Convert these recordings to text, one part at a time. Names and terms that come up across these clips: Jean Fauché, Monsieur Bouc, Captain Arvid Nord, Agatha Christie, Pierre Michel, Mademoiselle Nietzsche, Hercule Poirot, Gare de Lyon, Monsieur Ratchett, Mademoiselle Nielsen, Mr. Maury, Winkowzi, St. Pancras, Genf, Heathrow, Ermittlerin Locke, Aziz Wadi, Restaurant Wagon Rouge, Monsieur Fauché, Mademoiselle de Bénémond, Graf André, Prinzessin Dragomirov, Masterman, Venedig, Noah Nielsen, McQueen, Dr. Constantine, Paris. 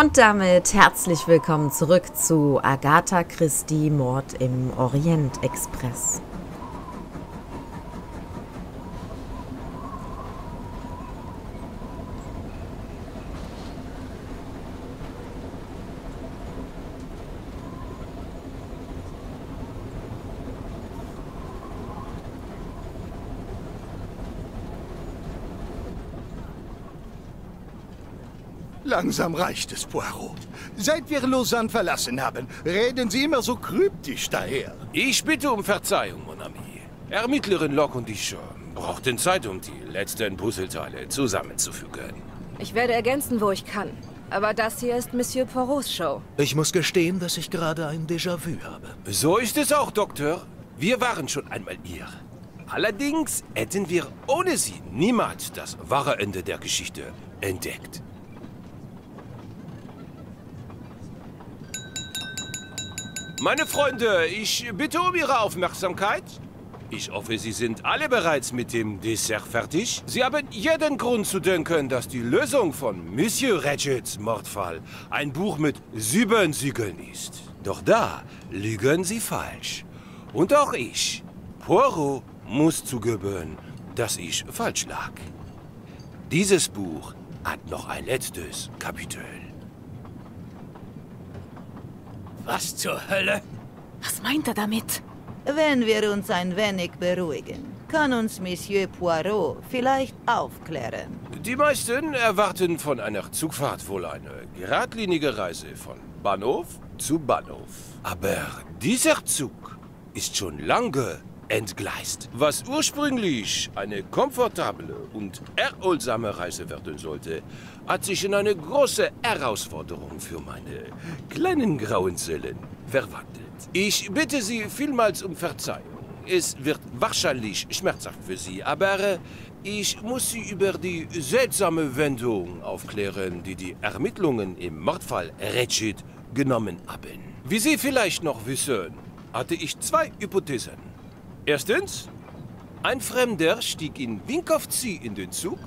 Und damit herzlich willkommen zurück zu Agatha Christie, Mord im Orient-Express. Langsam reicht es, Poirot. Seit wir Lausanne verlassen haben, reden Sie immer so kryptisch daher. Ich bitte um Verzeihung, mon ami. Ermittlerin Locke und ich brauchten Zeit, um die letzten Puzzleteile zusammenzufügen. Ich werde ergänzen, wo ich kann. Aber das hier ist Monsieur Poirots Show. Ich muss gestehen, dass ich gerade ein Déjà-vu habe. So ist es auch, Doktor. Wir waren schon einmal hier. Allerdings hätten wir ohne Sie niemals das wahre Ende der Geschichte entdeckt. Meine Freunde, ich bitte um Ihre Aufmerksamkeit. Ich hoffe, Sie sind alle bereits mit dem Dessert fertig. Sie haben jeden Grund zu denken, dass die Lösung von Monsieur Ratchets Mordfall ein Buch mit 7 Siegeln ist. Doch da liegen Sie falsch. Und auch ich, Poirot, muss zugeben, dass ich falsch lag. Dieses Buch hat noch ein letztes Kapitel. Was zur Hölle? Was meint er damit? Wenn wir uns ein wenig beruhigen, kann uns Monsieur Poirot vielleicht aufklären. Die meisten erwarten von einer Zugfahrt wohl eine geradlinige Reise von Bahnhof zu Bahnhof. Aber dieser Zug ist schon lange entgleist. Was ursprünglich eine komfortable und erholsame Reise werden sollte, hat sich in eine große Herausforderung für meine kleinen grauen Zellen verwandelt. Ich bitte Sie vielmals um Verzeihung. Es wird wahrscheinlich schmerzhaft für Sie, aber ich muss Sie über die seltsame Wendung aufklären, die die Ermittlungen im Mordfall Ratchett genommen haben. Wie Sie vielleicht noch wissen, hatte ich 2 Hypothesen. Erstens, ein Fremder stieg in Winkowzi in den Zug,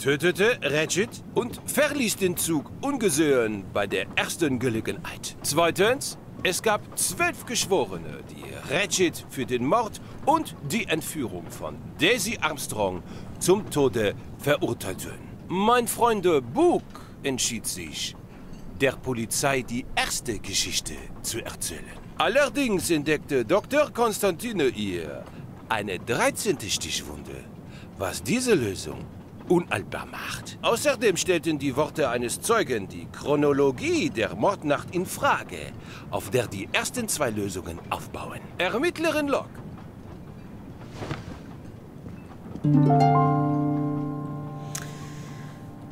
tötete Ratchett und verließ den Zug ungesehen bei der ersten Gelegenheit. Zweitens, es gab 12 Geschworene, die Ratchett für den Mord und die Entführung von Daisy Armstrong zum Tode verurteilten. Mein Freund Bouc entschied sich, der Polizei die erste Geschichte zu erzählen. Allerdings entdeckte Dr. Constantine ihr eine 13. Stichwunde, was diese Lösung unhaltbar macht. Außerdem stellten die Worte eines Zeugen die Chronologie der Mordnacht in Frage, auf der die ersten 2 Lösungen aufbauen. Ermittlerin Locke.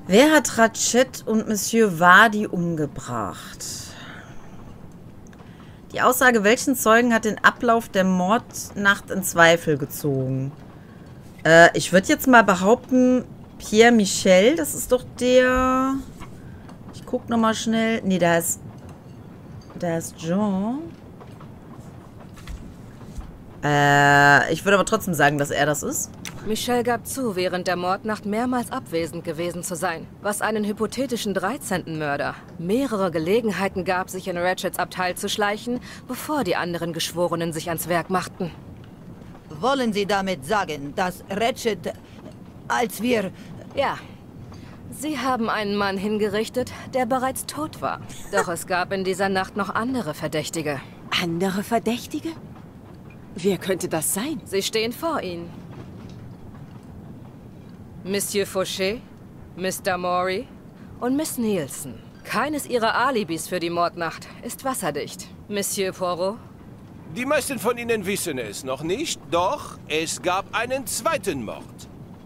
Wer hat Ratchett und Monsieur Wadi umgebracht? Die Aussage, welchen Zeugen hat den Ablauf der Mordnacht in Zweifel gezogen? Ich würde jetzt mal behaupten, Pierre Michel, das ist doch der... Ich guck nochmal schnell. Nee, da ist Jean. Ich würde aber trotzdem sagen, dass er das ist. Michel gab zu, während der Mordnacht mehrmals abwesend gewesen zu sein, was einen hypothetischen 13. Mörder mehrere Gelegenheiten gab, sich in Ratchets Abteil zu schleichen, bevor die anderen Geschworenen sich ans Werk machten. Wollen Sie damit sagen, dass Ratchett, als wir... Ja. Sie haben einen Mann hingerichtet, der bereits tot war. Doch es gab in dieser Nacht noch andere Verdächtige. Andere Verdächtige? Wer könnte das sein? Sie stehen vor Ihnen. Monsieur Fauché, Mr. Maury und Miss Nielsen. Keines ihrer Alibis für die Mordnacht ist wasserdicht. Monsieur Poirot? Die meisten von Ihnen wissen es noch nicht, doch es gab einen zweiten Mord.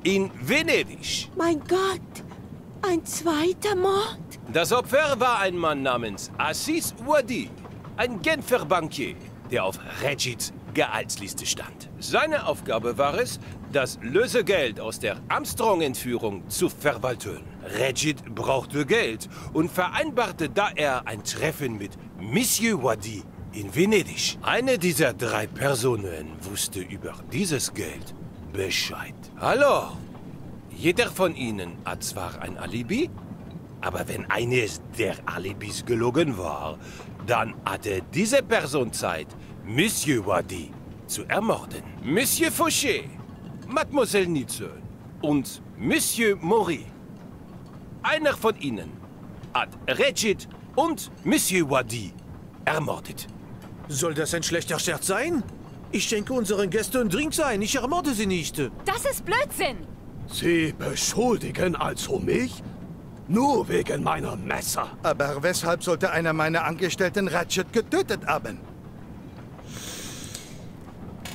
In Venedig. Mein Gott, ein zweiter Mord? Das Opfer war ein Mann namens Aziz Wadi, ein Genfer Bankier, der auf Ratchets Gehaltsliste stand. Seine Aufgabe war es, das Lösegeld aus der Armstrong-Entführung zu verwalten. Ratchett brauchte Geld und vereinbarte daher ein Treffen mit Monsieur Wadi in Venedig. Eine dieser 3 Personen wusste über dieses Geld Bescheid. Hallo! Jeder von Ihnen hat zwar ein Alibi, Aber wenn eines der Alibis gelogen war, dann hatte diese Person Zeit, Monsieur Wadi zu ermorden. Monsieur Fauché, Mademoiselle Nietzsche und Monsieur Maury. Einer von ihnen hat Ratchett und Monsieur Wadi ermordet. Soll das ein schlechter Scherz sein? Ich schenke unseren Gästen einen Drink ein, ich ermorde sie nicht. Das ist Blödsinn! Sie beschuldigen also mich? Nur wegen meiner Messer. Aber weshalb sollte einer meiner Angestellten Ratchett getötet haben?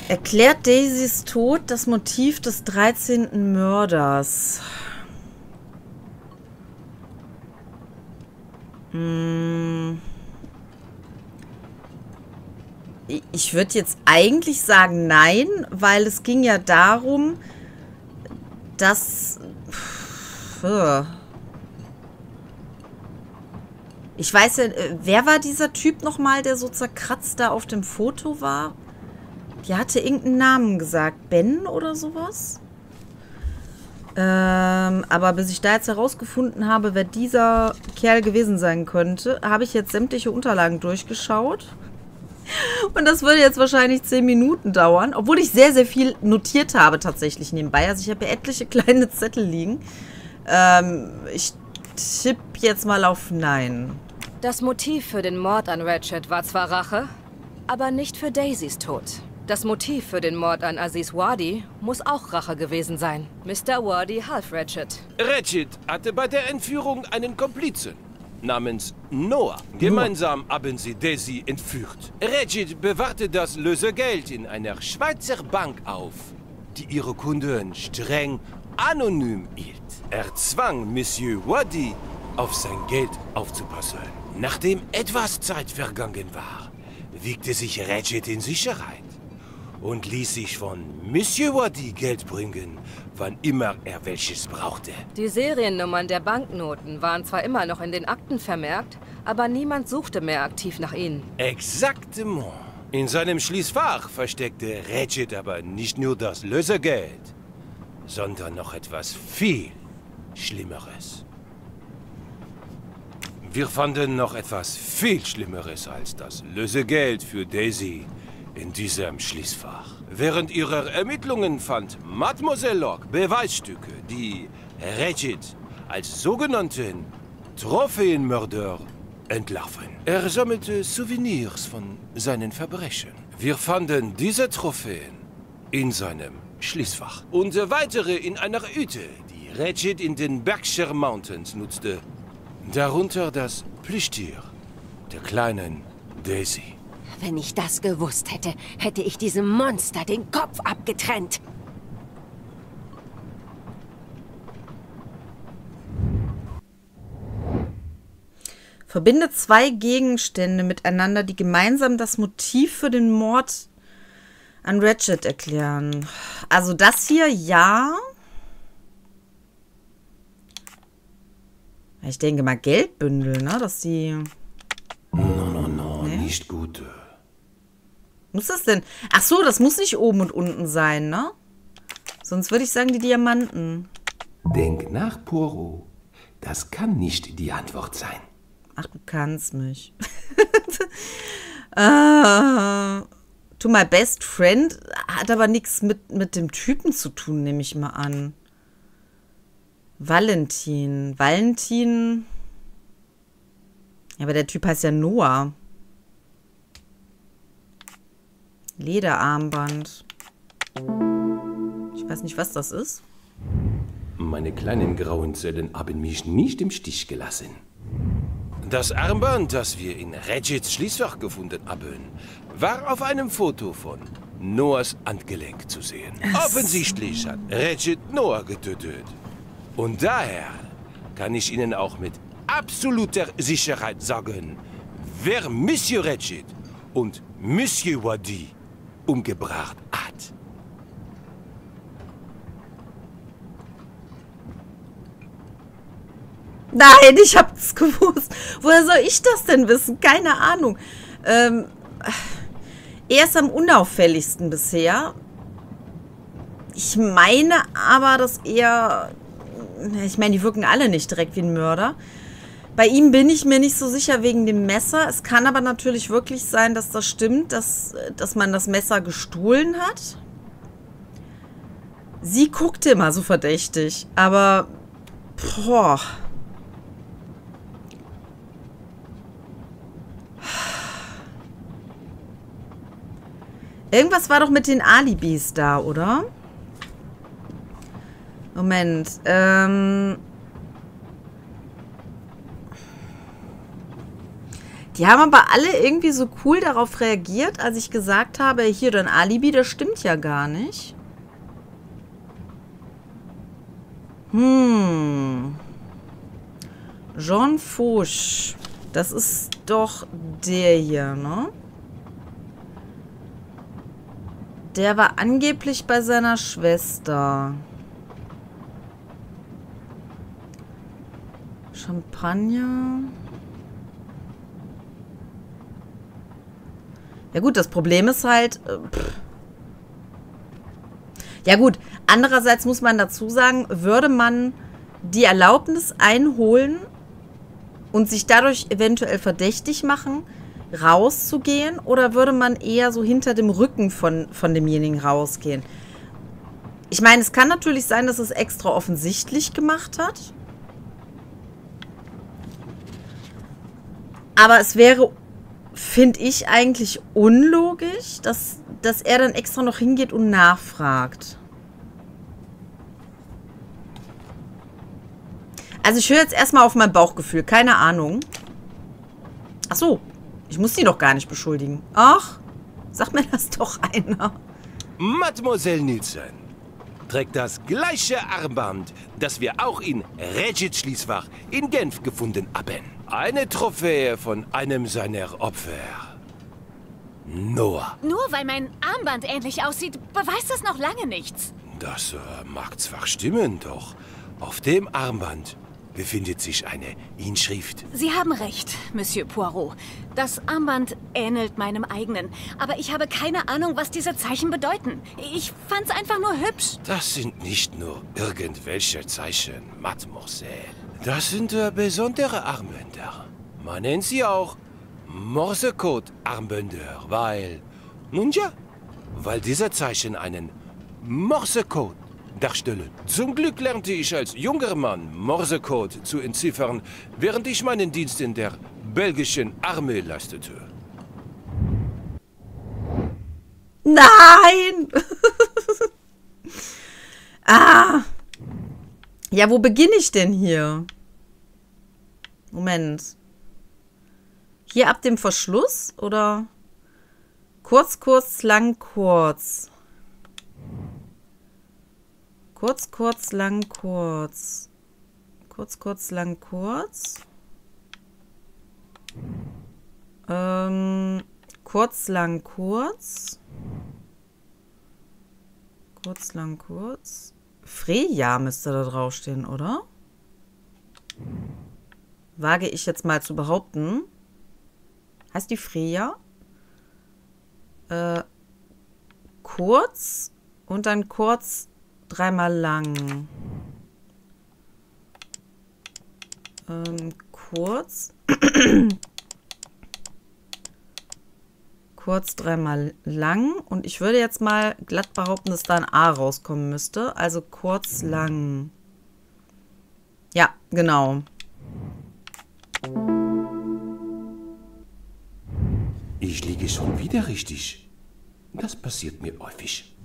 Erklärt Daisys Tod das Motiv des 13. Mörders? Ich würde jetzt eigentlich sagen nein, weil es ging ja darum, dass... Ich weiß ja, wer war dieser Typ nochmal, der so zerkratzt da auf dem Foto war? Die hatte irgendeinen Namen gesagt. Ben oder sowas? Aber bis ich da jetzt herausgefunden habe, wer dieser Kerl gewesen sein könnte, habe ich jetzt sämtliche Unterlagen durchgeschaut. Und das würde jetzt wahrscheinlich 10 Minuten dauern. Obwohl ich sehr, sehr viel notiert habe tatsächlich nebenbei. Also ich habe ja etliche kleine Zettel liegen. Ich tippe jetzt mal auf Nein. Das Motiv für den Mord an Ratchett war zwar Rache, aber nicht für Daisys Tod. Das Motiv für den Mord an Aziz Wadi muss auch Rache gewesen sein. Mr. Wadi half Ratchett. Ratchett hatte bei der Entführung einen Komplizen namens Noah. Gemeinsam haben sie Daisy entführt. Ratchett bewahrte das Lösegeld in einer Schweizer Bank auf, die ihre Kunden streng anonym hielt. Er zwang Monsieur Wadi, auf sein Geld aufzupassen. Nachdem etwas Zeit vergangen war, wiegte sich Ratchett in Sicherheit und ließ sich von Monsieur Wadi Geld bringen, wann immer er welches brauchte. Die Seriennummern der Banknoten waren zwar immer noch in den Akten vermerkt, aber niemand suchte mehr aktiv nach ihnen. Exactement. In seinem Schließfach versteckte Ratchett aber nicht nur das Lösegeld, sondern noch etwas viel Schlimmeres. Wir fanden noch etwas viel Schlimmeres als das Lösegeld für Daisy in diesem Schließfach. Während ihrer Ermittlungen fand Mademoiselle Locke Beweisstücke, die Ratchett als sogenannten Trophäenmörder entlarven. Er sammelte Souvenirs von seinen Verbrechen. Wir fanden diese Trophäen in seinem Schließfach und weitere in einer Hütte, die Ratchett in den Berkshire Mountains nutzte. Darunter das Plüschtier der kleinen Daisy. Wenn ich das gewusst hätte, hätte ich diesem Monster den Kopf abgetrennt. Verbinde zwei Gegenstände miteinander, die gemeinsam das Motiv für den Mord an Ratchett erklären. Also das hier, ja. Ich denke mal Geldbündel, ne? Dass die... No, nee? Nicht gut. Muss das denn? Ach so, das muss nicht oben und unten sein, ne? Sonst würde ich sagen, die Diamanten. Denk nach, Poirot. Das kann nicht die Antwort sein. Ach, du kannst mich. To my best friend hat aber nichts mit dem Typen zu tun, nehme ich mal an. Valentin. Ja, aber der Typ heißt ja Noah. Lederarmband. Ich weiß nicht, was das ist. Meine kleinen grauen Zellen haben mich nicht im Stich gelassen. Das Armband, das wir in Ratchets Schließfach gefunden haben, war auf einem Foto von Noahs Handgelenk zu sehen. Offensichtlich hat Ratchett Noah getötet. Und daher kann ich Ihnen auch mit absoluter Sicherheit sagen, wer Monsieur Ratchett und Monsieur Wadi umgebracht hat. Nein, ich hab's gewusst. Woher soll ich das denn wissen? Keine Ahnung. Er ist am unauffälligsten bisher. Ich meine aber, dass er... Ich meine, die wirken alle nicht direkt wie ein Mörder. Bei ihm bin ich mir nicht so sicher wegen dem Messer. Es kann aber natürlich wirklich sein, dass das stimmt, dass man das Messer gestohlen hat. Sie guckte immer so verdächtig, aber... Boah. Irgendwas war doch mit den Alibis da, oder? Moment. Die haben aber alle irgendwie so cool darauf reagiert, als ich gesagt habe, hier, dein Alibi, das stimmt ja gar nicht. Jean Fauché. Das ist doch der hier, ne? Der war angeblich bei seiner Schwester. Champagner. Ja gut, das Problem ist halt... Ja gut, andererseits muss man dazu sagen, würde man die Erlaubnis einholen und sich dadurch eventuell verdächtig machen, rauszugehen, oder würde man eher so hinter dem Rücken von demjenigen rausgehen? Ich meine, es kann natürlich sein, dass es extra offensichtlich gemacht hat. Aber es wäre, finde ich, eigentlich unlogisch, dass er dann extra noch hingeht und nachfragt. Also ich höre jetzt erstmal auf mein Bauchgefühl. Keine Ahnung. Ach so. Ich muss sie doch gar nicht beschuldigen. Ach, sag mir das doch einer. Mademoiselle Nielsen trägt das gleiche Armband, das wir auch in Ratchett-Schließfach in Genf gefunden haben. Eine Trophäe von einem seiner Opfer. Noah. Nur weil mein Armband ähnlich aussieht, beweist das noch lange nichts. Das mag zwar stimmen, doch auf dem Armband befindet sich eine Inschrift. Sie haben recht, Monsieur Poirot. Das Armband ähnelt meinem eigenen. Aber ich habe keine Ahnung, was diese Zeichen bedeuten. Ich fand's einfach nur hübsch. Das sind nicht nur irgendwelche Zeichen, Mademoiselle. Das sind besondere Armbänder. Man nennt sie auch Morsecode-Armbänder, weil... Nun ja, weil diese Zeichen einen Morsecode darstellen. Zum Glück lernte ich als junger Mann Morsecode zu entziffern, während ich meinen Dienst in der belgischen Armee leistete. Nein! Ah! Ja, wo beginne ich denn hier? Moment. Hier ab dem Verschluss? Oder? Kurz, kurz, lang, kurz. Kurz, kurz, lang, kurz. Kurz, kurz, lang, kurz. Kurz, lang, kurz. Kurz, lang, kurz. Freya müsste da draufstehen, oder? Wage ich jetzt mal zu behaupten. Heißt die Freya? Kurz und dann kurz... Dreimal lang. Kurz. Kurz, dreimal lang. Und ich würde jetzt mal glatt behaupten, dass da ein A rauskommen müsste. Also kurz, lang. Ja, genau. Ich liege schon wieder richtig. Das passiert mir häufig.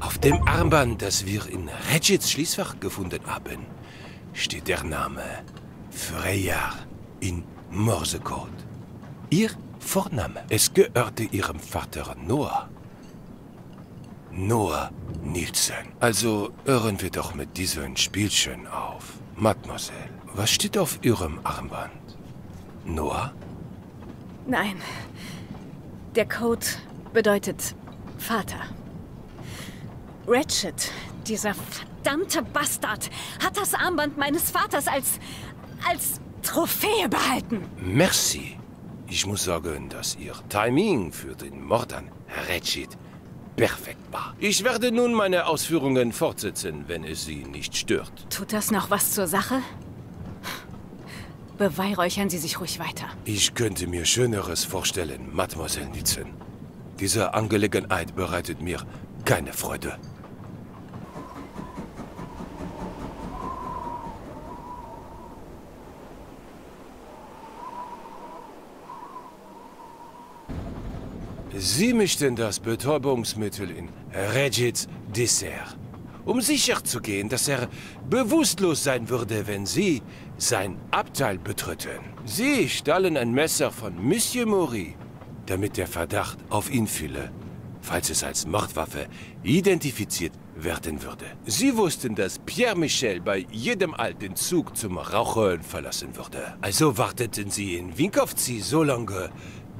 Auf dem Armband, das wir in Ratchets Schließfach gefunden haben, steht der Name Freya in Morsecode. Ihr Vorname. Es gehörte ihrem Vater Noah. Noah Nielsen. Also hören wir doch mit diesen Spielchen auf. Mademoiselle, was steht auf ihrem Armband? Noah? Nein. Der Code bedeutet Vater. Ratchett, dieser verdammte Bastard, hat das Armband meines Vaters als Trophäe behalten. Merci. Ich muss sagen, dass Ihr Timing für den Mord an Ratchett perfekt war. Ich werde nun meine Ausführungen fortsetzen, wenn es Sie nicht stört. Tut das noch was zur Sache? Beweihräuchern Sie sich ruhig weiter. Ich könnte mir Schöneres vorstellen, Mademoiselle Nielsen. Diese Angelegenheit bereitet mir keine Freude. Sie mischten das Betäubungsmittel in Ratchett's Dessert, um sicherzugehen, dass er bewusstlos sein würde, wenn Sie sein Abteil betreten. Sie stahlen ein Messer von Monsieur Maury, damit der Verdacht auf ihn fiele, falls es als Mordwaffe identifiziert werden würde. Sie wussten, dass Pierre Michel bei jedem Halt den Zug zum Rauchen verlassen würde. Also warteten Sie in Winkowzi so lange,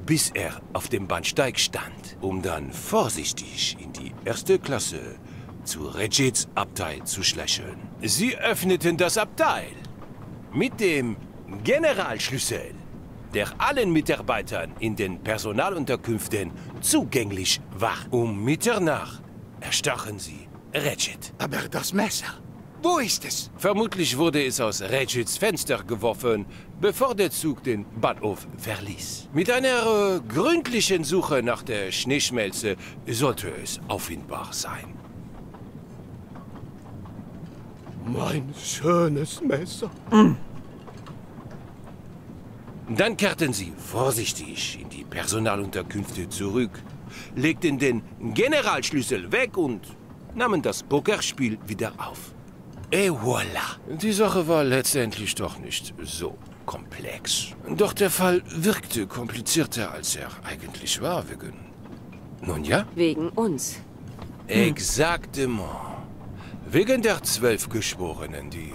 bis er auf dem Bahnsteig stand, um dann vorsichtig in die erste Klasse zu Ratchett's Abteil zu schleichen. Sie öffneten das Abteil mit dem Generalschlüssel, der allen Mitarbeitern in den Personalunterkünften zugänglich war. Um Mitternacht erstachen sie Ratchett. Aber das Messer, wo ist es? Vermutlich wurde es aus Ratchett's Fenster geworfen, bevor der Zug den Bahnhof verließ. Mit einer gründlichen Suche nach der Schneeschmelze sollte es auffindbar sein. Mein schönes Messer. Dann kehrten sie vorsichtig in die Personalunterkünfte zurück, legten den Generalschlüssel weg und nahmen das Pokerspiel wieder auf. Et voilà. Die Sache war letztendlich doch nicht so komplex. Doch der Fall wirkte komplizierter, als er eigentlich war, wegen... Nun ja? Wegen uns. Exactement. Wegen der 12 Geschworenen, die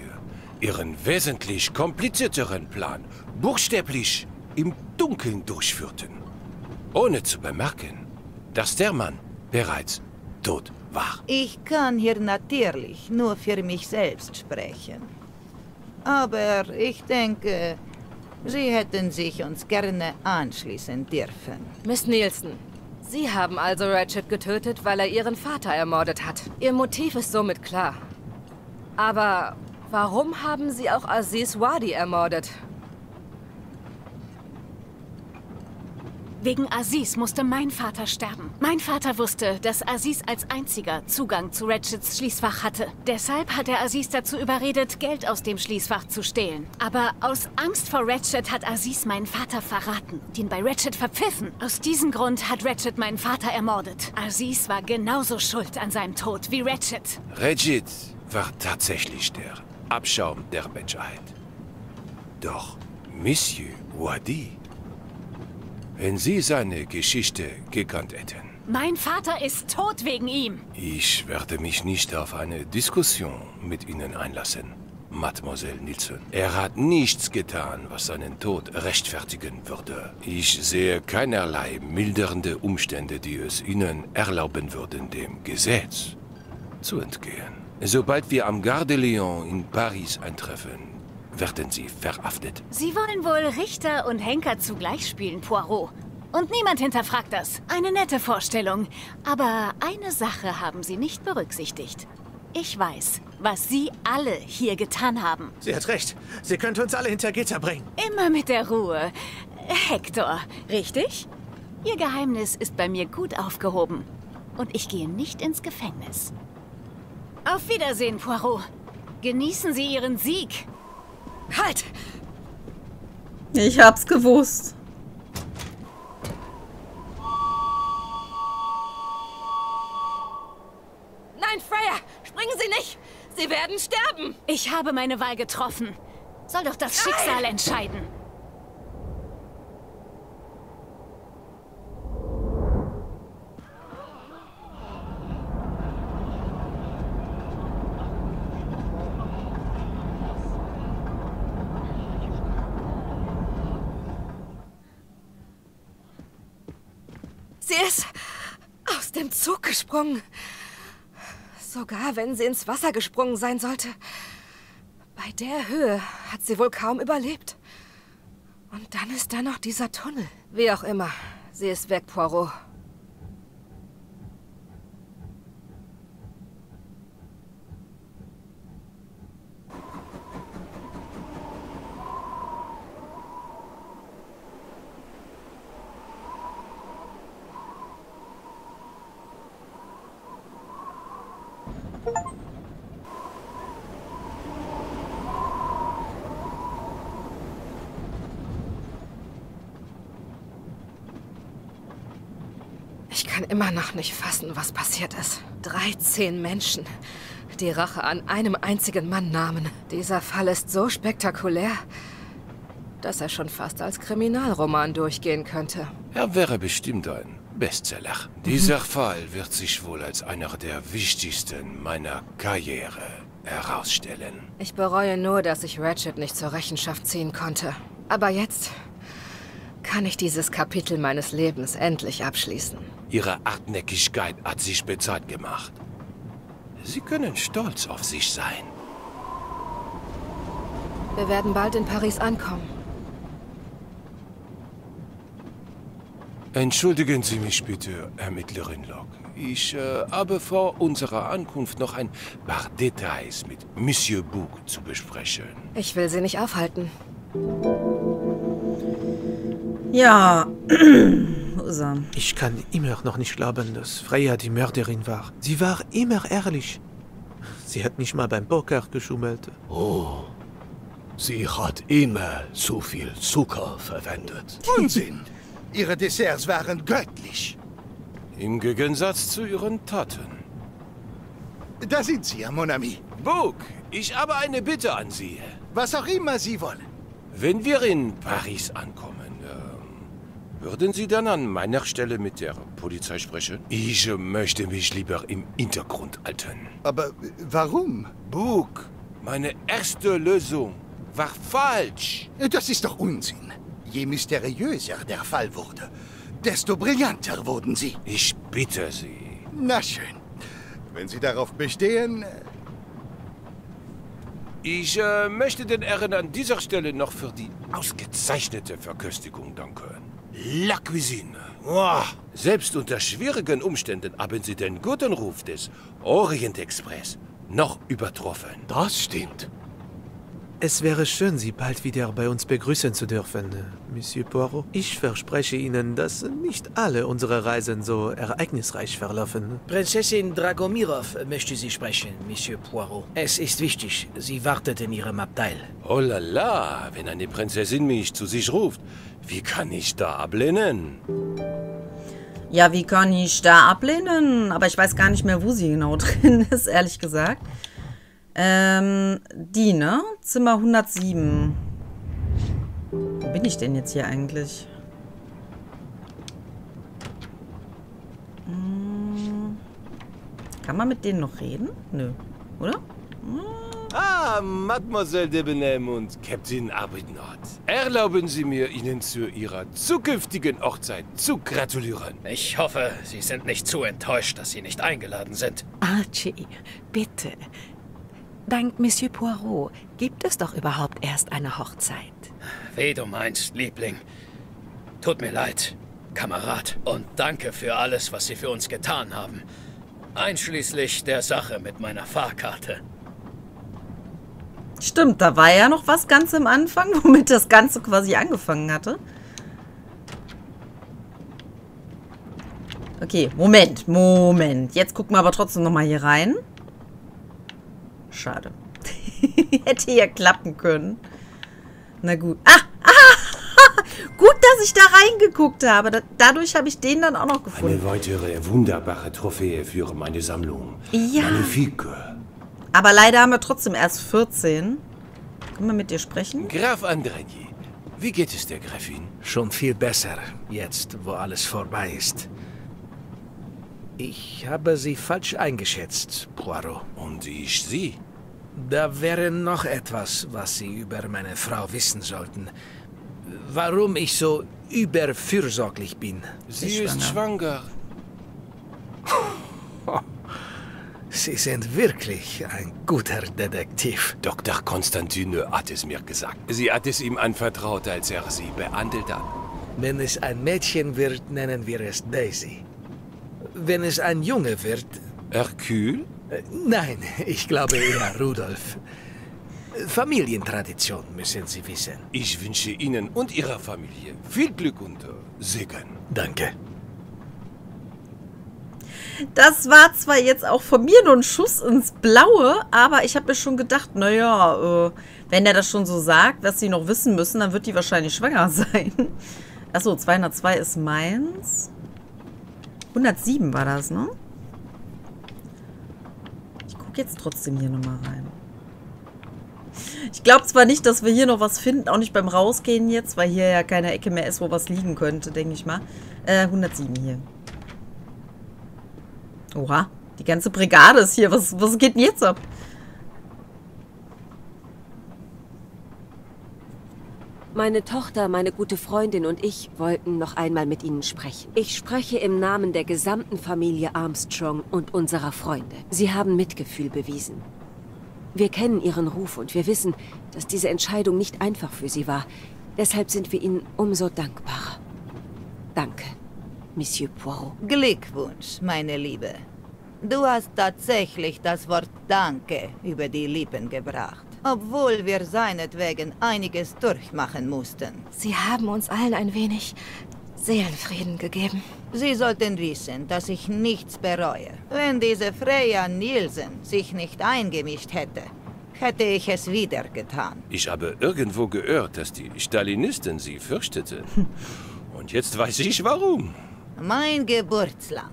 ihren wesentlich komplizierteren Plan buchstäblich im Dunkeln durchführten, ohne zu bemerken, dass der Mann bereits tot war. Ich kann hier natürlich nur für mich selbst sprechen. Aber ich denke, Sie hätten sich uns gerne anschließen dürfen. Miss Nielsen, Sie haben also Ratchett getötet, weil er Ihren Vater ermordet hat. Ihr Motiv ist somit klar. Aber warum haben Sie auch Aziz Wadi ermordet? Wegen Aziz musste mein Vater sterben. Mein Vater wusste, dass Aziz als einziger Zugang zu Ratchets Schließfach hatte. Deshalb hat er Aziz dazu überredet, Geld aus dem Schließfach zu stehlen. Aber aus Angst vor Ratchett hat Aziz meinen Vater verraten, den bei Ratchett verpfiffen. Aus diesem Grund hat Ratchett meinen Vater ermordet. Aziz war genauso schuld an seinem Tod wie Ratchett. Ratchett war tatsächlich der Abschaum der Menschheit. Doch Monsieur Wadi... Wenn Sie seine Geschichte gekannt hätten. Mein Vater ist tot wegen ihm. Ich werde mich nicht auf eine Diskussion mit Ihnen einlassen, Mademoiselle Nielsen. Er hat nichts getan, was seinen Tod rechtfertigen würde. Ich sehe keinerlei mildernde Umstände, die es Ihnen erlauben würden, dem Gesetz zu entgehen. Sobald wir am Gare de Lyon in Paris eintreffen, werden Sie verhaftet. Sie wollen wohl Richter und Henker zugleich spielen, Poirot. Und niemand hinterfragt das. Eine nette Vorstellung. Aber eine Sache haben Sie nicht berücksichtigt. Ich weiß, was Sie alle hier getan haben. Sie hat recht. Sie könnte uns alle hinter Gitter bringen. Immer mit der Ruhe. Hector, richtig? Ihr Geheimnis ist bei mir gut aufgehoben. Und ich gehe nicht ins Gefängnis. Auf Wiedersehen, Poirot. Genießen Sie Ihren Sieg. Halt! Ich hab's gewusst. Nein, Freya! Springen Sie nicht! Sie werden sterben! Ich habe meine Wahl getroffen. Soll doch das Schicksal entscheiden. Sie ist aus dem Zug gesprungen. Sogar wenn sie ins Wasser gesprungen sein sollte. Bei der Höhe hat sie wohl kaum überlebt. Und dann ist da noch dieser Tunnel. Wie auch immer, sie ist weg, Poirot. Ich kann immer noch nicht fassen, was passiert ist. 13 Menschen, die Rache an einem einzigen Mann nahmen. Dieser Fall ist so spektakulär, dass er schon fast als Kriminalroman durchgehen könnte. Er wäre bestimmt ein Bestseller. Dieser Fall wird sich wohl als einer der wichtigsten meiner Karriere herausstellen. Ich bereue nur, dass ich Ratchett nicht zur Rechenschaft ziehen konnte. Aber jetzt kann ich dieses Kapitel meines Lebens endlich abschließen. Ihre Hartnäckigkeit hat sich bezahlt gemacht. Sie können stolz auf sich sein. Wir werden bald in Paris ankommen. Entschuldigen Sie mich bitte, Ermittlerin Locke. Ich habe vor unserer Ankunft noch ein paar Details mit Monsieur Bouc zu besprechen. Ich will Sie nicht aufhalten. Ja, wo ist er? Ich kann immer noch nicht glauben, dass Freya die Mörderin war. Sie war immer ehrlich. Sie hat nicht mal beim Poker geschummelt. Oh, sie hat immer zu viel Zucker verwendet. Unsinn! Ihre Desserts waren göttlich. Im Gegensatz zu ihren Taten. Da sind Sie, mon ami. Bouc, ich habe eine Bitte an Sie. Was auch immer Sie wollen. Wenn wir in Paris ankommen, würden Sie dann an meiner Stelle mit der Polizei sprechen? Ich möchte mich lieber im Hintergrund halten. Aber warum? Bouc, meine erste Lösung war falsch. Das ist doch Unsinn. Je mysteriöser der Fall wurde, desto brillanter wurden Sie. Ich bitte Sie. Na schön. Wenn Sie darauf bestehen... Ich möchte den Herren an dieser Stelle noch für die ausgezeichnete Verköstigung danken. La Cuisine. Oh, selbst unter schwierigen Umständen haben Sie den guten Ruf des Orient-Express noch übertroffen. Das stimmt. Es wäre schön, Sie bald wieder bei uns begrüßen zu dürfen, Monsieur Poirot. Ich verspreche Ihnen, dass nicht alle unsere Reisen so ereignisreich verlaufen. Prinzessin Dragomirov möchte Sie sprechen, Monsieur Poirot. Es ist wichtig, sie wartet in Ihrem Abteil. Oh la la, wenn eine Prinzessin mich zu sich ruft, wie kann ich da ablehnen? Ja, wie kann ich da ablehnen? Aber ich weiß gar nicht mehr, wo sie genau drin ist, ehrlich gesagt. Die, ne? Zimmer 107. Wo bin ich denn jetzt hier eigentlich? Hm. Kann man mit denen noch reden? Nö. Oder? Hm. Ah, Mademoiselle de Bénémond und Captain Arvid Nord. Erlauben Sie mir, Ihnen zu Ihrer zukünftigen Hochzeit zu gratulieren. Ich hoffe, Sie sind nicht zu enttäuscht, dass Sie nicht eingeladen sind. Archie, bitte... Dank Monsieur Poirot gibt es doch überhaupt erst eine Hochzeit. Wie du meinst, Liebling. Tut mir leid, Kamerad. Und danke für alles, was Sie für uns getan haben. Einschließlich der Sache mit meiner Fahrkarte. Stimmt, da war ja noch was ganz am Anfang, womit das Ganze quasi angefangen hatte. Okay, Moment, Moment. Jetzt gucken wir aber trotzdem nochmal hier rein. Schade. Hätte ja klappen können. Na gut. Ah! Ah! Gut, dass ich da reingeguckt habe. Dadurch habe ich den dann auch noch gefunden. Eine weitere wunderbare Trophäe für meine Sammlung. Ja. Magnifique. Aber leider haben wir trotzdem erst 14. Können wir mit dir sprechen? Graf André, wie geht es der Gräfin? Schon viel besser, jetzt wo alles vorbei ist. Ich habe Sie falsch eingeschätzt, Poirot. Und ich Sie? Da wäre noch etwas, was Sie über meine Frau wissen sollten. Warum ich so überfürsorglich bin. Sie ist schwanger. Sie sind wirklich ein guter Detektiv. Dr. Constantine hat es mir gesagt. Sie hat es ihm anvertraut, als er sie behandelt hat. Wenn es ein Mädchen wird, nennen wir es Daisy. Wenn es ein Junge wird... Hercule? Nein, ich glaube eher Rudolf. Familientradition müssen Sie wissen. Ich wünsche Ihnen und Ihrer Familie viel Glück und Segen. Danke. Das war zwar jetzt auch von mir nur ein Schuss ins Blaue, aber ich habe mir schon gedacht, naja, wenn er das schon so sagt, was Sie noch wissen müssen, dann wird die wahrscheinlich schwanger sein. Achso, 202 ist meins. 107 war das, ne? Ich gucke jetzt trotzdem hier nochmal rein. Ich glaube zwar nicht, dass wir hier noch was finden, auch nicht beim Rausgehen jetzt, weil hier ja keine Ecke mehr ist, wo was liegen könnte, denke ich mal. 107 hier. Oha, die ganze Brigade ist hier. Was geht denn jetzt ab? Meine Tochter, meine gute Freundin und ich wollten noch einmal mit Ihnen sprechen. Ich spreche im Namen der gesamten Familie Armstrong und unserer Freunde. Sie haben Mitgefühl bewiesen. Wir kennen Ihren Ruf und wir wissen, dass diese Entscheidung nicht einfach für Sie war. Deshalb sind wir Ihnen umso dankbarer. Danke, Monsieur Poirot. Glückwunsch, meine Liebe. Du hast tatsächlich das Wort Danke über die Lippen gebracht. Obwohl wir seinetwegen einiges durchmachen mussten. Sie haben uns allen ein wenig Seelenfrieden gegeben. Sie sollten wissen, dass ich nichts bereue. Wenn diese Freya Nielsen sich nicht eingemischt hätte, hätte ich es wieder getan. Ich habe irgendwo gehört, dass die Stalinisten sie fürchteten. Und jetzt weiß ich warum. Mein Geburtsland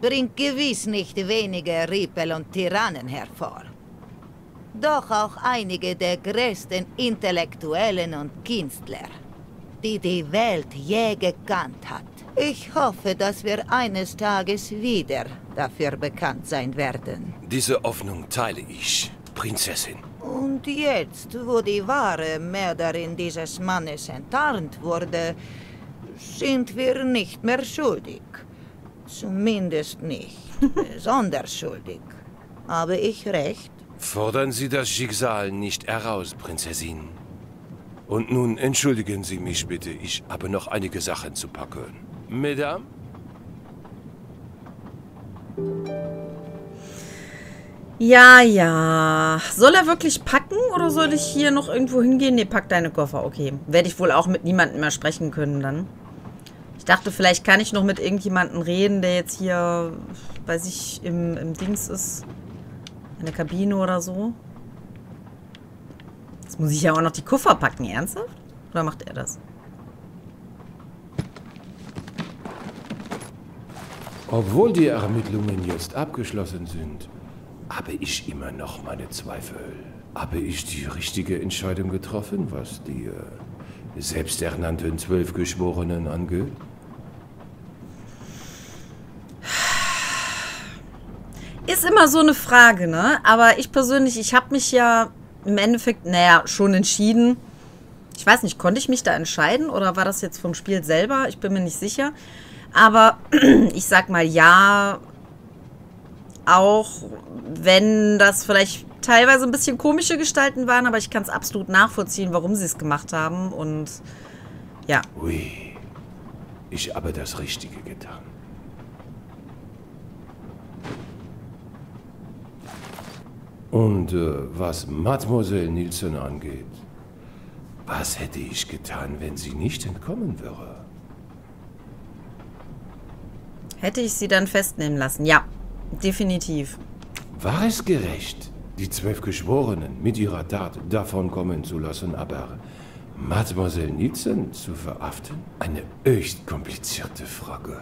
bringt gewiss nicht wenige Rippel und Tyrannen hervor. Doch auch einige der größten Intellektuellen und Künstler, die die Welt je gekannt hat. Ich hoffe, dass wir eines Tages wieder dafür bekannt sein werden. Diese Hoffnung teile ich, Prinzessin. Und jetzt, wo die wahre Mörderin dieses Mannes enttarnt wurde, sind wir nicht mehr schuldig. Zumindest nicht besonders schuldig. Habe ich recht? Fordern Sie das Schicksal nicht heraus, Prinzessin. Und nun entschuldigen Sie mich bitte, ich habe noch einige Sachen zu packen. Mesdames? Ja, ja. Soll er wirklich packen oder soll ich hier noch irgendwo hingehen? Ne, pack deine Koffer. Okay. Werde ich wohl auch mit niemandem mehr sprechen können dann. Ich dachte, vielleicht kann ich noch mit irgendjemandem reden, der jetzt hier bei sich im Dings ist. In der Kabine oder so. Jetzt muss ich ja auch noch die Koffer packen, ernsthaft? Oder macht er das? Obwohl die Ermittlungen jetzt abgeschlossen sind, habe ich immer noch meine Zweifel. Habe ich die richtige Entscheidung getroffen, was die selbsternannten 12 Geschworenen angeht? Ist immer so eine Frage, ne? Aber ich persönlich, ich habe mich ja im Endeffekt, naja, schon entschieden. Ich weiß nicht, konnte ich mich da entscheiden? Oder war das jetzt vom Spiel selber? Ich bin mir nicht sicher. Aber ich sag mal ja, auch wenn das vielleicht teilweise ein bisschen komische Gestalten waren, aber ich kann es absolut nachvollziehen, warum sie es gemacht haben. Und ja. Ui, ich habe das Richtige getan. Und was Mademoiselle Nielsen angeht, was hätte ich getan, wenn sie nicht entkommen wäre? Hätte ich sie dann festnehmen lassen? Ja, definitiv. War es gerecht, die 12 Geschworenen mit ihrer Tat davonkommen zu lassen, aber Mademoiselle Nielsen zu verhaften? Eine höchst komplizierte Frage.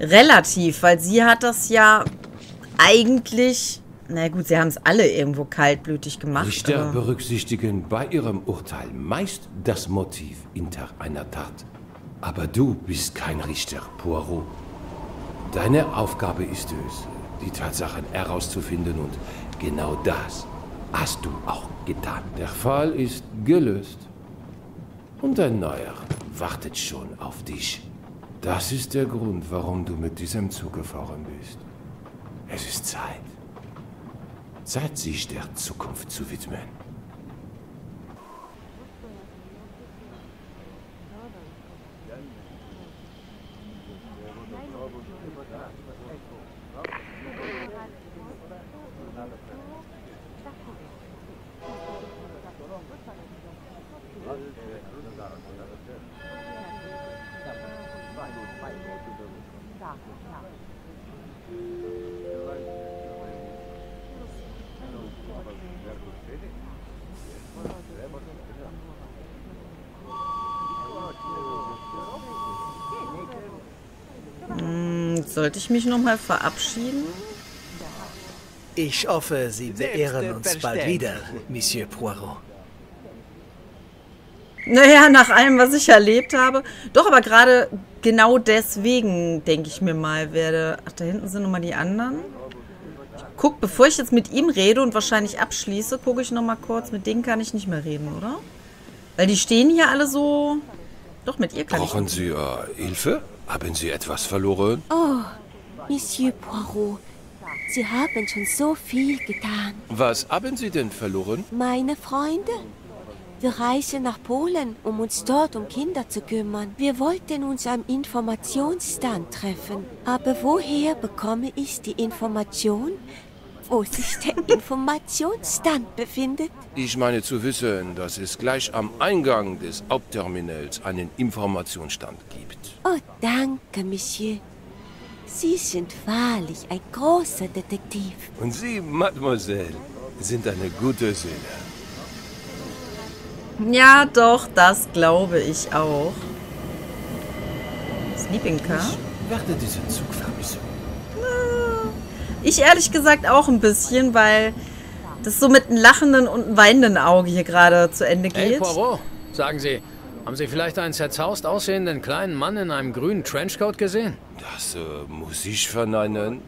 Relativ, weil sie hat das ja... Eigentlich, na gut, sie haben es alle irgendwo kaltblütig gemacht. Richter berücksichtigen bei ihrem Urteil meist das Motiv hinter einer Tat. Aber du bist kein Richter, Poirot. Deine Aufgabe ist es, die Tatsachen herauszufinden und genau das hast du auch getan. Der Fall ist gelöst und ein neuer wartet schon auf dich. Das ist der Grund, warum du mit diesem Zug gefahren bist. Es ist Zeit. Zeit, sich der Zukunft zu widmen. Sollte ich mich nochmal verabschieden? Ich hoffe, Sie beehren uns bald wieder, Monsieur Poirot. Naja, nach allem, was ich erlebt habe. Doch, aber gerade genau deswegen, denke ich mir mal, werde... Ach, da hinten sind nochmal die anderen. Ich guck, bevor ich jetzt mit ihm rede und wahrscheinlich abschließe, gucke ich nochmal kurz. Mit denen kann ich nicht mehr reden, oder? Weil die stehen hier alle so... Doch, mit ihr kann ich... Brauchen Sie Hilfe? Haben Sie etwas verloren? Oh, Monsieur Poirot, Sie haben schon so viel getan. Was haben Sie denn verloren? Meine Freunde... Wir reisen nach Polen, um uns dort um Kinder zu kümmern. Wir wollten uns am Informationsstand treffen. Aber woher bekomme ich die Information, wo sich der Informationsstand befindet? Ich meine zu wissen, dass es gleich am Eingang des Hauptterminals einen Informationsstand gibt. Oh, danke, Monsieur. Sie sind wahrlich ein großer Detektiv. Und Sie, Mademoiselle, sind eine gute Seele. Ja, doch, das glaube ich auch. Sleeping Car? Ich werde diesen Zug vermissen. Ich ehrlich gesagt auch ein bisschen, weil das so mit einem lachenden und einem weinenden Auge hier gerade zu Ende geht. Hey, Poirot, sagen Sie, haben Sie vielleicht einen zerzaust aussehenden kleinen Mann in einem grünen Trenchcoat gesehen? Das muss ich verneinen.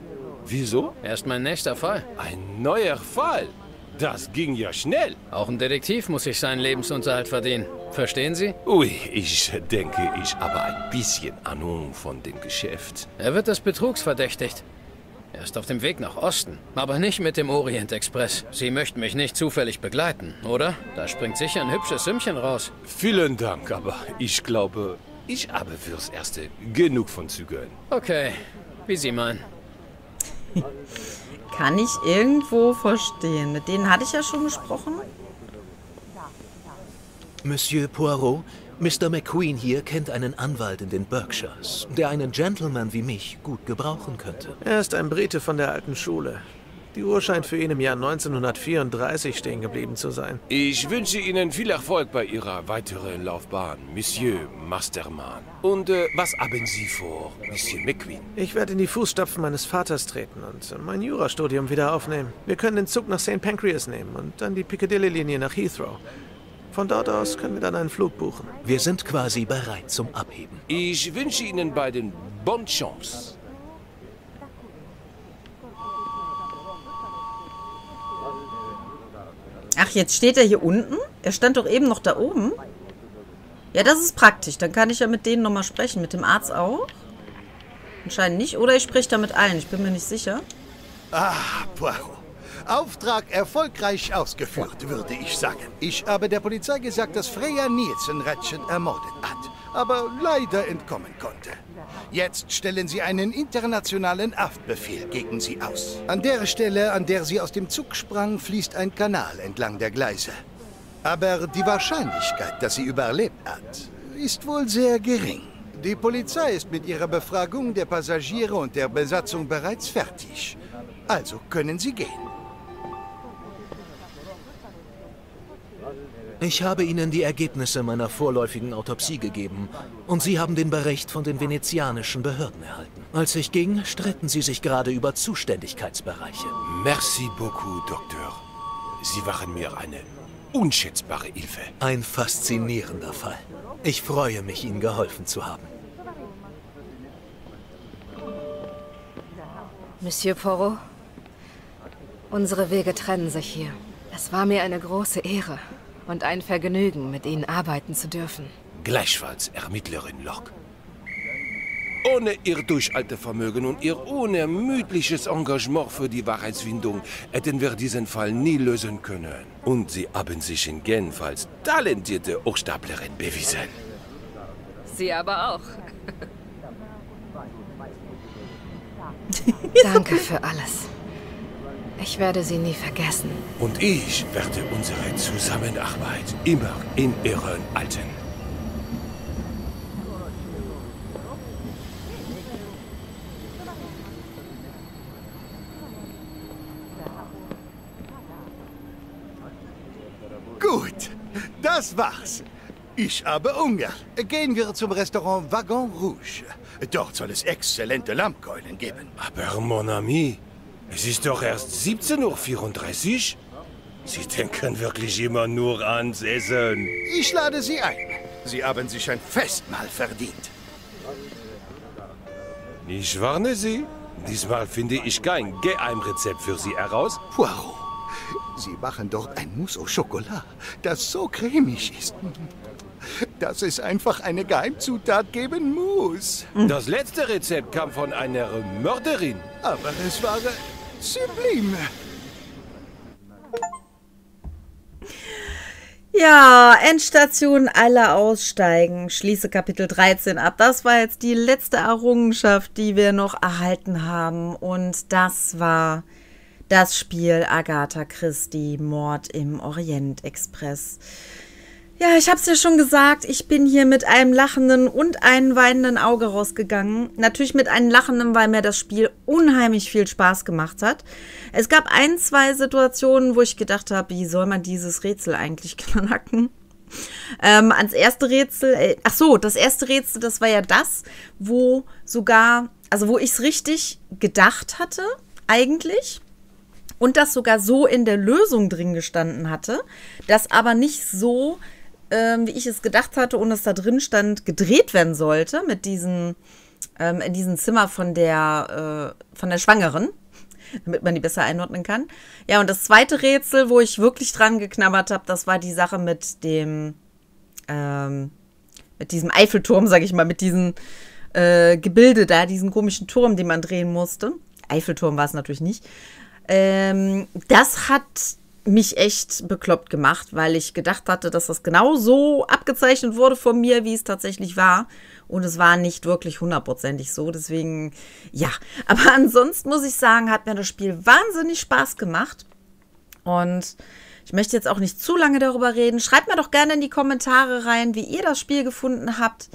Wieso? Er ist mein nächster Fall. Ein neuer Fall? Das ging ja schnell. Auch ein Detektiv muss sich seinen Lebensunterhalt verdienen. Verstehen Sie? Ui, ich denke, ich habe ein bisschen Ahnung von dem Geschäft. Er wird des Betrugs verdächtigt. Er ist auf dem Weg nach Osten, aber nicht mit dem Orient-Express. Sie möchten mich nicht zufällig begleiten, oder? Da springt sicher ein hübsches Sümmchen raus. Vielen Dank, aber ich glaube, ich habe fürs Erste genug von Zügeln. Okay, wie Sie meinen. Kann ich irgendwo verstehen. Mit denen hatte ich ja schon gesprochen. Monsieur Poirot, Mr. McQueen hier kennt einen Anwalt in den Berkshires, der einen Gentleman wie mich gut gebrauchen könnte. Er ist ein Brite von der alten Schule. Die Uhr scheint für ihn im Jahr 1934 stehen geblieben zu sein. Ich wünsche Ihnen viel Erfolg bei Ihrer weiteren Laufbahn, Monsieur Masterman. Und was haben Sie vor, Monsieur McQueen? Ich werde in die Fußstapfen meines Vaters treten und mein Jurastudium wieder aufnehmen. Wir können den Zug nach St. Pancras nehmen und dann die Piccadilly-Linie nach Heathrow. Von dort aus können wir dann einen Flug buchen. Wir sind quasi bereit zum Abheben. Ich wünsche Ihnen beiden bonne Chance. Ach, jetzt steht er hier unten? Er stand doch eben noch da oben. Ja, das ist praktisch. Dann kann ich ja mit denen nochmal sprechen. Mit dem Arzt auch? Anscheinend nicht. Oder ich spreche da mit allen. Ich bin mir nicht sicher. Ah, Poirot. Auftrag erfolgreich ausgeführt, würde ich sagen. Ich habe der Polizei gesagt, dass Freya Nielsen Ratchett ermordet hat, aber leider entkommen konnte. Jetzt stellen Sie einen internationalen Haftbefehl gegen sie aus. An der Stelle, an der sie aus dem Zug sprang, fließt ein Kanal entlang der Gleise. Aber die Wahrscheinlichkeit, dass sie überlebt hat, ist wohl sehr gering. Die Polizei ist mit ihrer Befragung der Passagiere und der Besatzung bereits fertig. Also können Sie gehen. Ich habe Ihnen die Ergebnisse meiner vorläufigen Autopsie gegeben und Sie haben den Bericht von den venezianischen Behörden erhalten. Als ich ging, stritten Sie sich gerade über Zuständigkeitsbereiche. Merci beaucoup, Doktor. Sie waren mir eine unschätzbare Hilfe. Ein faszinierender Fall. Ich freue mich, Ihnen geholfen zu haben. Monsieur Poirot, unsere Wege trennen sich hier. Es war mir eine große Ehre. Und ein Vergnügen, mit Ihnen arbeiten zu dürfen. Gleichfalls, Ermittlerin Locke. Ohne Ihr Durchhaltevermögen und Ihr unermüdliches Engagement für die Wahrheitsfindung hätten wir diesen Fall nie lösen können. Und Sie haben sich in Genf als talentierte Hochstaplerin bewiesen. Sie aber auch. Danke für alles. Ich werde Sie nie vergessen. Und ich werde unsere Zusammenarbeit immer in Ehren halten. Gut, das war's. Ich aber Ungarn. Gehen wir zum Restaurant Wagon Rouge. Dort soll es exzellente Lammkeulen geben. Aber mon ami, es ist doch erst 17:34 Uhr. Sie denken wirklich immer nur ans Essen. Ich lade Sie ein. Sie haben sich ein Festmahl verdient. Ich warne Sie. Diesmal finde ich kein Geheimrezept für Sie heraus. Poirot, Sie machen dort ein Mousse au Chocolat, das so cremig ist, dass es einfach eine Geheimzutat geben muss. Das letzte Rezept kam von einer Mörderin. Aber es war sublime. Ja, Endstation, alle aussteigen. Schließe Kapitel 13 ab. Das war jetzt die letzte Errungenschaft, die wir noch erhalten haben. Und das war das Spiel Agatha Christie, Mord im Orient-Express. Ja, ich habe es ja schon gesagt, ich bin hier mit einem lachenden und einem weinenden Auge rausgegangen. Natürlich mit einem lachenden, weil mir das Spiel unheimlich viel Spaß gemacht hat. Es gab ein, zwei Situationen, wo ich gedacht habe, wie soll man dieses Rätsel eigentlich knacken? Ans erste Rätsel, ach so, das erste Rätsel, das war ja das, wo sogar, also wo ich es richtig gedacht hatte, eigentlich. Und das sogar so in der Lösung drin gestanden hatte, das aber nicht so wie ich es gedacht hatte und es da drin stand, gedreht werden sollte mit diesen, in diesem Zimmer von der Schwangeren, damit man die besser einordnen kann. Ja, und das zweite Rätsel, wo ich wirklich dran geknabbert habe, das war die Sache mit diesem Eiffelturm, sage ich mal, mit diesem Gebilde da, diesen komischen Turm, den man drehen musste. Eiffelturm war es natürlich nicht. Das hat mich echt bekloppt gemacht, weil ich gedacht hatte, dass das genau so abgezeichnet wurde von mir, wie es tatsächlich war. Und es war nicht wirklich hundertprozentig so. Deswegen, ja. Aber ansonsten muss ich sagen, hat mir das Spiel wahnsinnig Spaß gemacht. Und ich möchte jetzt auch nicht zu lange darüber reden. Schreibt mir doch gerne in die Kommentare rein, wie ihr das Spiel gefunden habt.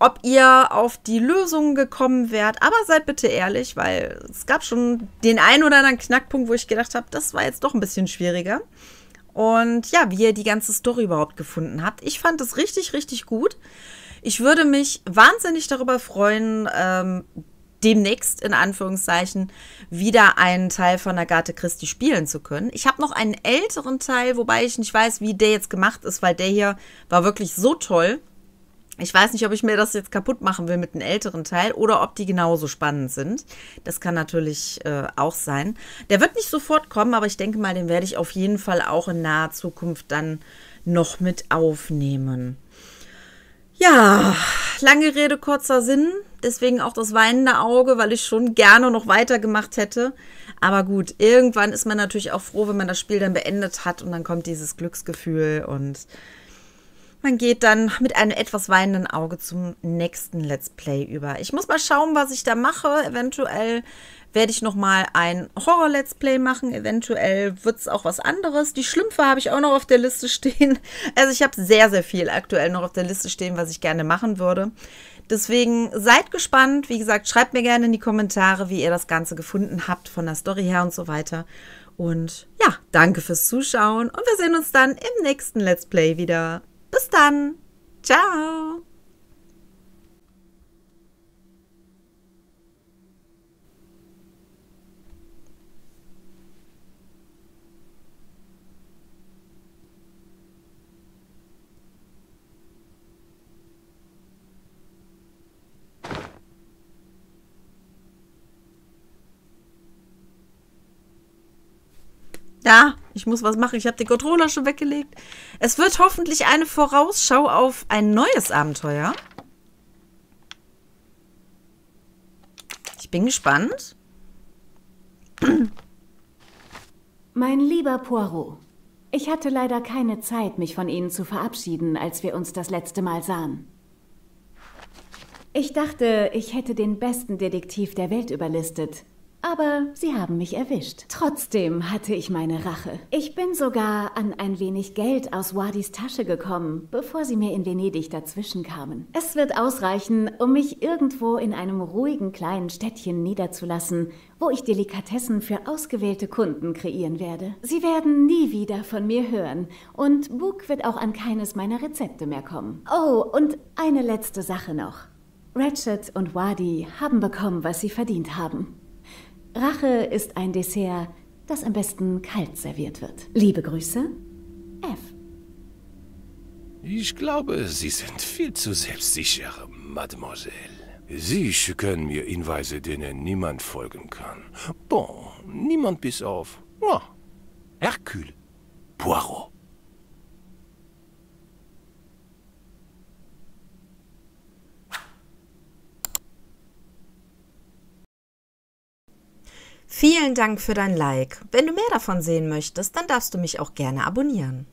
Ob ihr auf die Lösungen gekommen wärt, aber seid bitte ehrlich, weil es gab schon den einen oder anderen Knackpunkt, wo ich gedacht habe, das war jetzt doch ein bisschen schwieriger. Und ja, wie ihr die ganze Story überhaupt gefunden habt. Ich fand es richtig, richtig gut. Ich würde mich wahnsinnig darüber freuen, demnächst, in Anführungszeichen, wieder einen Teil von Agatha Christie spielen zu können. Ich habe noch einen älteren Teil, wobei ich nicht weiß, wie der jetzt gemacht ist, weil der hier war wirklich so toll. Ich weiß nicht, ob ich mir das jetzt kaputt machen will mit einem älteren Teil oder ob die genauso spannend sind. Das kann natürlich auch sein. Der wird nicht sofort kommen, aber ich denke mal, den werde ich auf jeden Fall auch in naher Zukunft dann noch mit aufnehmen. Ja, lange Rede, kurzer Sinn. Deswegen auch das weinende Auge, weil ich schon gerne noch weitergemacht hätte. Aber gut, irgendwann ist man natürlich auch froh, wenn man das Spiel dann beendet hat und dann kommt dieses Glücksgefühl und man geht dann mit einem etwas weinenden Auge zum nächsten Let's Play über. Ich muss mal schauen, was ich da mache. Eventuell werde ich nochmal ein Horror-Let's Play machen. Eventuell wird es auch was anderes. Die Schlümpfe habe ich auch noch auf der Liste stehen. Also ich habe sehr, sehr viel aktuell noch auf der Liste stehen, was ich gerne machen würde. Deswegen seid gespannt. Wie gesagt, schreibt mir gerne in die Kommentare, wie ihr das Ganze gefunden habt von der Story her und so weiter. Und ja, danke fürs Zuschauen. Und wir sehen uns dann im nächsten Let's Play wieder. Bis dann. Ciao. Da, ich muss was machen. Ich habe den Controller schon weggelegt. Es wird hoffentlich eine Vorausschau auf ein neues Abenteuer. Ich bin gespannt. Mein lieber Poirot, ich hatte leider keine Zeit, mich von Ihnen zu verabschieden, als wir uns das letzte Mal sahen. Ich dachte, ich hätte den besten Detektiv der Welt überlistet. Aber sie haben mich erwischt. Trotzdem hatte ich meine Rache. Ich bin sogar an ein wenig Geld aus Wadis Tasche gekommen, bevor sie mir in Venedig dazwischen kamen. Es wird ausreichen, um mich irgendwo in einem ruhigen kleinen Städtchen niederzulassen, wo ich Delikatessen für ausgewählte Kunden kreieren werde. Sie werden nie wieder von mir hören und Bouc wird auch an keines meiner Rezepte mehr kommen. Oh, und eine letzte Sache noch. Ratchett und Wadi haben bekommen, was sie verdient haben. Rache ist ein Dessert, das am besten kalt serviert wird. Liebe Grüße, F. Ich glaube, Sie sind viel zu selbstsicher, Mademoiselle. Sie schicken mir Hinweise, denen niemand folgen kann. Bon, niemand bis auf... Oh, Hercule Poirot. Vielen Dank für dein Like. Wenn du mehr davon sehen möchtest, dann darfst du mich auch gerne abonnieren.